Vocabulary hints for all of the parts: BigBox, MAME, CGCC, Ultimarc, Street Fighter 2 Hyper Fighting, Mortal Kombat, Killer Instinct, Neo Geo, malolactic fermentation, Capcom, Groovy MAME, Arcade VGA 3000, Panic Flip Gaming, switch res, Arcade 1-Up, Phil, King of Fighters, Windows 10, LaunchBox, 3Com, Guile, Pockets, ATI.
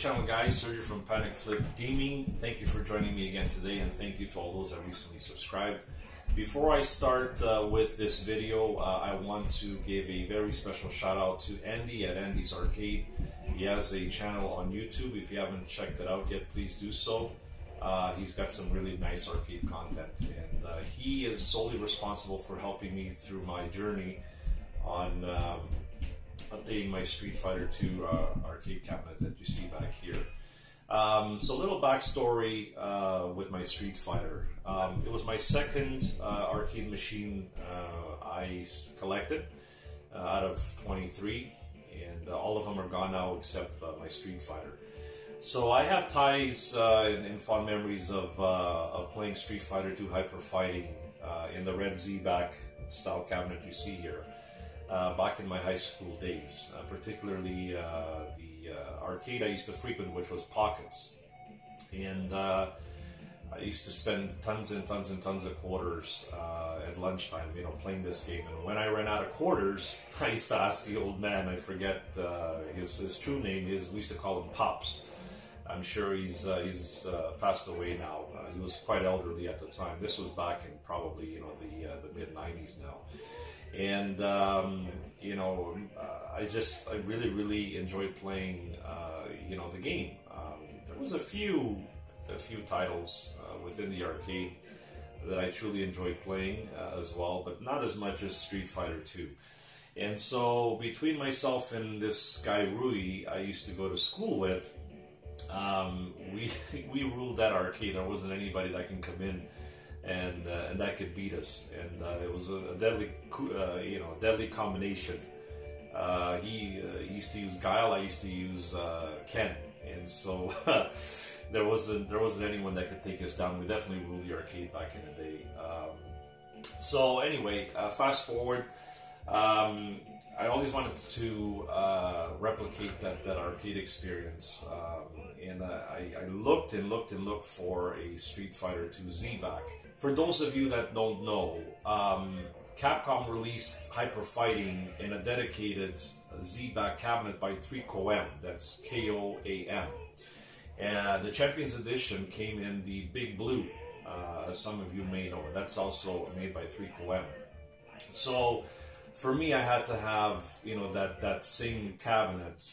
channel, guys. Sergio from Panic Flip Gaming. Thank you for joining me again today, and thank you to all those that recently subscribed. Before I start with this video, I want to give a very special shout out to Andy at Andy's Arcade. He has a channel on YouTube. If you haven't checked it out yet, please do so. He's got some really nice arcade content, and he is solely responsible for helping me through my journey on updating my Street Fighter 2 arcade cabinet that you see back here. So a little backstory with my Street Fighter. It was my second arcade machine I collected out of 23, and all of them are gone now except my Street Fighter. So I have ties and fond memories of playing Street Fighter 2 Hyper Fighting in the red Z back style cabinet you see here back in my high school days, particularly the arcade I used to frequent, which was Pockets. And I used to spend tons and tons and tons of quarters at lunchtime, you know, playing this game. And when I ran out of quarters, I used to ask the old man, I forget his true name is, we used to call him Pops. I'm sure he's passed away now. He was quite elderly at the time. This was back in probably, you know, the mid '90s now. And you know, I really enjoyed playing you know, the game. There was a few titles within the arcade that I truly enjoyed playing as well, but not as much as Street Fighter II. And so between myself and this guy Rui, I used to go to school with. We ruled that arcade. There wasn't anybody that can come in and that could beat us. And it was a deadly, you know, deadly combination. He used to use Guile. I used to use Ken. And so there wasn't anyone that could take us down. We definitely ruled the arcade back in the day. So anyway, fast forward. I always wanted to replicate that arcade experience, and I looked and looked and looked for a Street Fighter 2 Z back. For those of you that don't know, Capcom released Hyper Fighting in a dedicated Z back cabinet by 3Com, that's KOAM. And the Champions Edition came in the Big Blue, as some of you may know. That's also made by 3Com. So for me, I had to have, you know, that same cabinet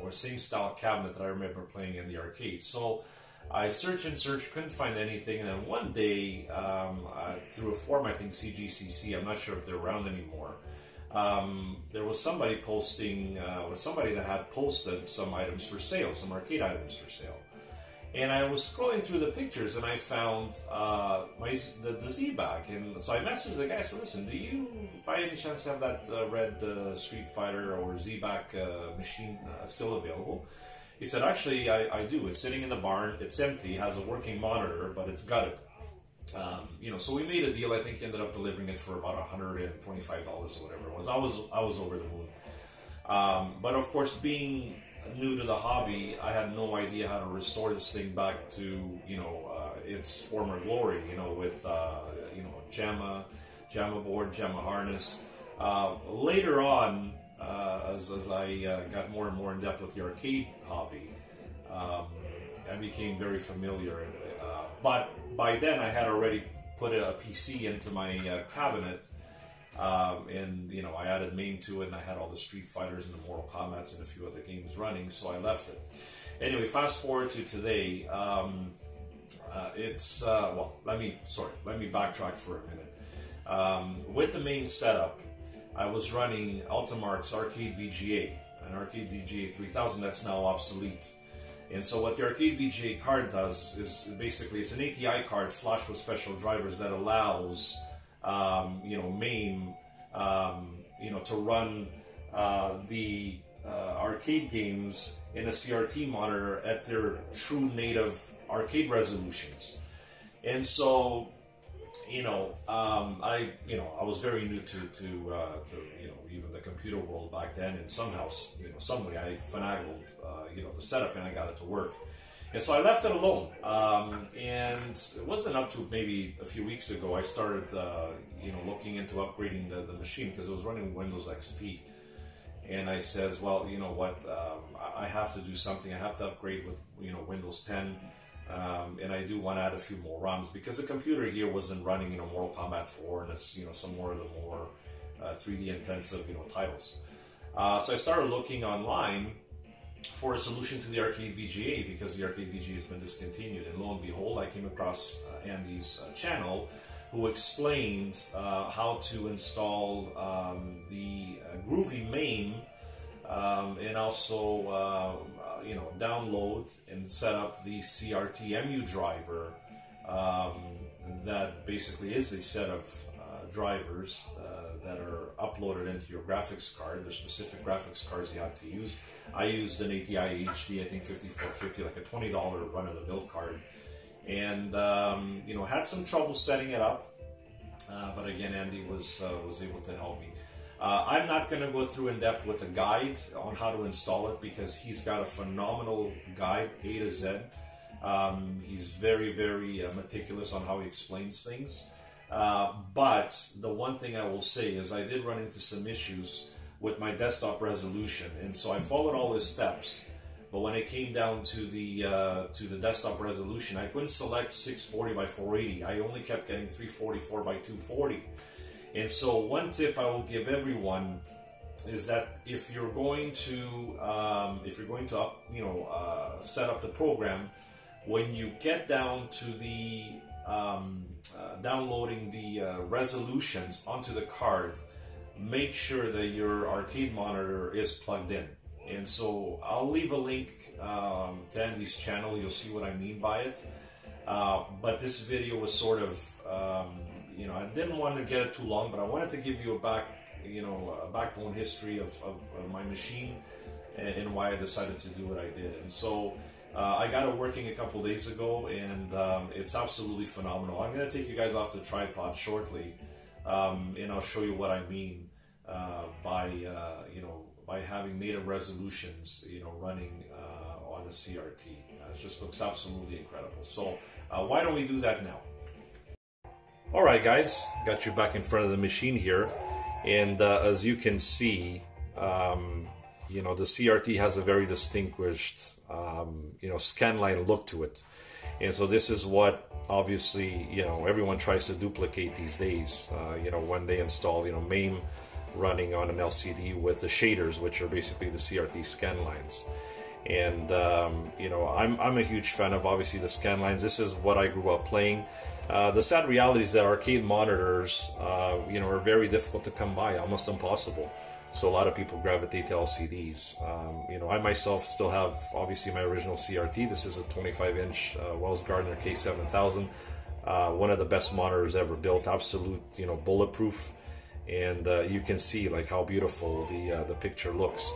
or same style cabinet that I remember playing in the arcade. So I searched and searched, couldn't find anything, and then one day through a forum, I think CGCC, I'm not sure if they're around anymore, there was somebody posting or somebody that had posted some items for sale, some arcade items for sale. And I was scrolling through the pictures, and I found the Z back, and so I messaged the guy. I said, "Listen, do you by any chance have that red Street Fighter or Z back machine still available?" He said, "Actually, I do. It's sitting in the barn. It's empty. It has a working monitor, but it's gutted." You know, so we made a deal. I think he ended up delivering it for about $125 or whatever it was. I was over the moon, but of course, being new to the hobby, I had no idea how to restore this thing back to, you know, its former glory, you know, with you know, Jamma board, Jamma harness. Later on, as I got more and more in depth with the arcade hobby, I became very familiar, but by then I had already put a PC into my cabinet. And you know, I added MAME to it, and I had all the Street Fighters and the Mortal Kombats and a few other games running, so I left it. Anyway, fast forward to today. Well, let me backtrack for a minute. With the MAME setup, I was running Ultimarc's Arcade VGA, an Arcade VGA 3000 that's now obsolete. And so what the Arcade VGA card does is basically it's an ATI card flashed with special drivers that allows you know, MAME, you know, to run the arcade games in a CRT monitor at their true native arcade resolutions. And so, you know, I was very new to you know, even the computer world back then, and somehow, you know, some way I finagled you know, the setup, and I got it to work. And so I left it alone, and it wasn't up to maybe a few weeks ago I started, you know, looking into upgrading the machine, because it was running Windows XP. And I says, well, you know what, I have to do something. I have to upgrade with, you know, Windows 10, and I do want to add a few more ROMs, because the computer here wasn't running, you know, Mortal Kombat 4 and, you know, some more of the more 3D intensive, you know, titles. So I started looking online for a solution to the Arcade VGA, because the Arcade VGA has been discontinued. And lo and behold, I came across Andy's channel, who explained how to install the Groovy MAME, and also you know, download and set up the CRT EMUDriver, that basically is a set of drivers that are uploaded into your graphics card. There's specific graphics cards you have to use. I used an ATI HD, I think 5450, like a $20 run-of-the-mill card, and you know, had some trouble setting it up, but again, Andy was able to help me. I'm not going to go through in depth with a guide on how to install it, because he's got a phenomenal guide, A to Z. He's very, very meticulous on how he explains things. But the one thing I will say is I did run into some issues with my desktop resolution, and so I followed all his steps. But when it came down to the desktop resolution, I couldn't select 640 by 480. I only kept getting 344 by 240. And so one tip I will give everyone is that if you're going to you know, set up the program, when you get down to the downloading the resolutions onto the card, make sure that your arcade monitor is plugged in. And so I'll leave a link to Andy's channel. You'll see what I mean by it. But this video was sort of, you know, I didn't want to get it too long, but I wanted to give you a backbone history of my machine and why I decided to do what I did. And so I got it working a couple days ago, and it's absolutely phenomenal. I'm going to take you guys off the tripod shortly, and I'll show you what I mean by you know, by having native resolutions, you know, running on a CRT. It just looks absolutely incredible. So why don't we do that now? All right, guys, got you back in front of the machine here. And as you can see, you know, the CRT has a very distinguished, you know, scanline look to it. And so this is what, obviously, you know, everyone tries to duplicate these days, you know, when they install, you know, MAME, running on an LCD with the shaders, which are basically the CRT scan lines. And you know, I'm a huge fan of, obviously, the scan lines. This is what I grew up playing. The sad reality is that arcade monitors, you know, are very difficult to come by, almost impossible. So a lot of people gravitate to LCDs. You know, I myself still have, obviously, my original CRT. This is a 25-inch Wells Gardner K7000, one of the best monitors ever built, absolute, you know, bulletproof. And you can see, like, how beautiful the picture looks.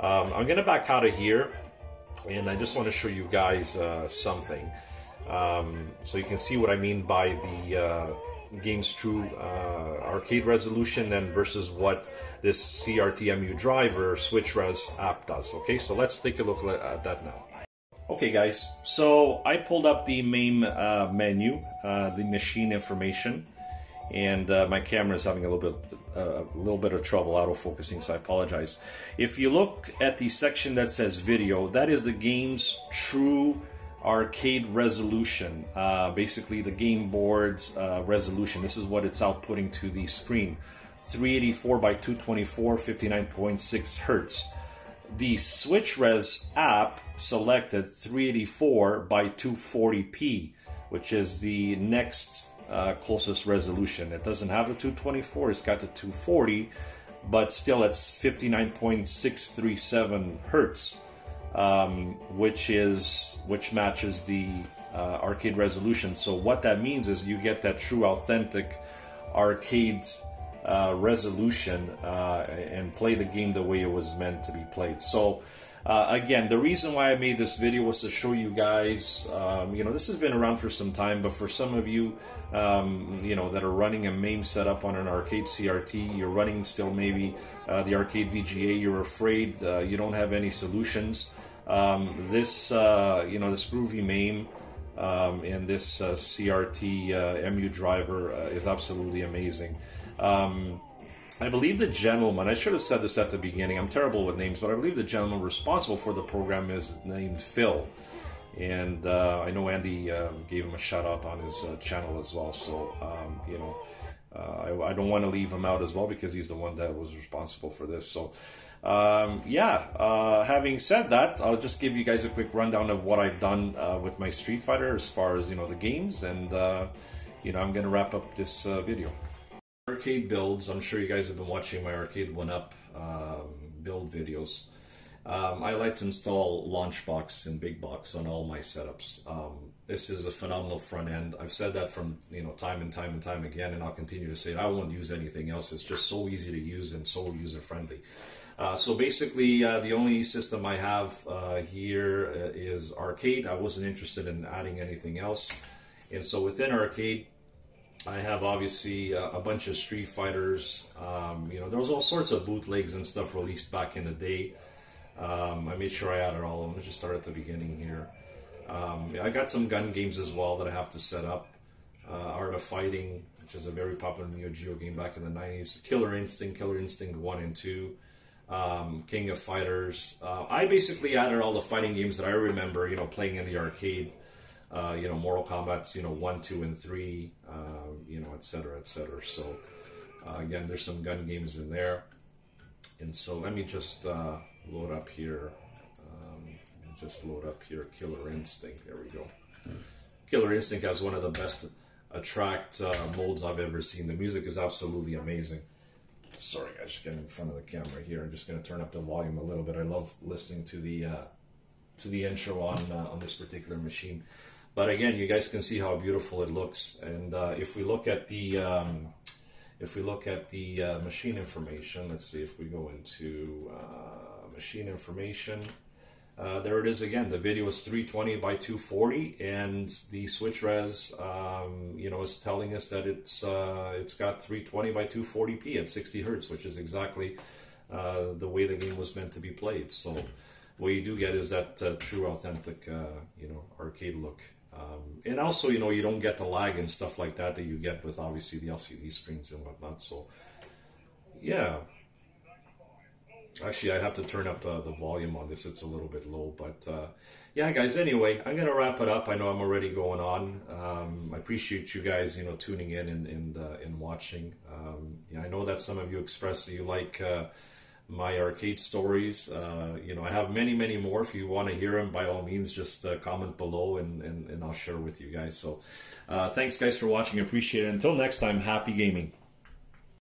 I'm gonna back out of here, and I just want to show you guys something, so you can see what I mean by the game's true arcade resolution and versus what this CRTMU driver switch res app does. Okay, so let's take a look at that now. Okay, guys, so I pulled up the MAME menu, the machine information. And my camera is having a little bit of trouble auto-focusing, so I apologize. If you look at the section that says video, that is the game's true arcade resolution, basically the game board's resolution. This is what it's outputting to the screen, 384 by 224, 59.6 hertz. The switch res app selected 384 by 240p, which is the next closest resolution. It doesn't have the 224, it's got the 240, but still it's 59.637 hertz, which matches the arcade resolution. So what that means is you get that true authentic arcade resolution and play the game the way it was meant to be played. So again, the reason why I made this video was to show you guys, you know, this has been around for some time, but for some of you, you know, that are running a MAME setup on an arcade CRT, you're running still maybe the arcade VGA, you're afraid, you don't have any solutions. This, you know, this Groovy MAME and this CRT EMU driver is absolutely amazing. I believe the gentleman, I should have said this at the beginning, I'm terrible with names, but I believe the gentleman responsible for the program is named Phil. And I know Andy gave him a shout out on his channel as well, so, you know, I don't want to leave him out as well because he's the one that was responsible for this. So, yeah, having said that, I'll just give you guys a quick rundown of what I've done with my Street Fighter as far as, you know, the games, and, you know, I'm going to wrap up this video. Arcade builds, I'm sure you guys have been watching my Arcade 1-Up build videos. I like to install LaunchBox and BigBox on all my setups. This is a phenomenal front end. I've said that from, you know, time and time again, and I'll continue to say it. I won't use anything else. It's just so easy to use and so user friendly. So basically, the only system I have here is Arcade. I wasn't interested in adding anything else, and so within Arcade, I have obviously a bunch of Street Fighters. You know, there was all sorts of bootlegs and stuff released back in the day. I made sure I added all of them. Let's just start at the beginning here. I got some gun games as well that I have to set up. Art of Fighting, which is a very popular Neo Geo game back in the 90s. Killer Instinct, Killer Instinct 1 and 2. King of Fighters. I basically added all the fighting games that I remember, you know, playing in the arcade. You know, Mortal Kombat's, you know, 1, 2, and 3, you know, etc., etc. So, again, there's some gun games in there. And so let me just load up here. Just load up here Killer Instinct. There we go. Killer Instinct has one of the best attract modes I've ever seen. The music is absolutely amazing. Sorry, guys, just getting in front of the camera here. I'm just going to turn up the volume a little bit. I love listening to the intro on this particular machine. But again, you guys can see how beautiful it looks. And if we look at the machine information, let's see if we go into machine information. There it is again. The video is 320 by 240, and the switch res, you know, is telling us that it's got 320 by 240p at 60 hertz, which is exactly the way the game was meant to be played. So what you do get is that true, authentic, you know, arcade look. And also, you know, you don't get the lag and stuff like that that you get with, obviously, the LCD screens and whatnot. So, yeah. Actually, I have to turn up the volume on this. It's a little bit low. But, yeah, guys, anyway, I'm going to wrap it up. I know I'm already going on. I appreciate you guys, you know, tuning in and watching. Yeah, I know that some of you expressed that you like... my arcade stories, you know, I have many more. If you want to hear them, by all means, just comment below and I'll share with you guys. So thanks guys for watching, appreciate it. Until next time, happy gaming.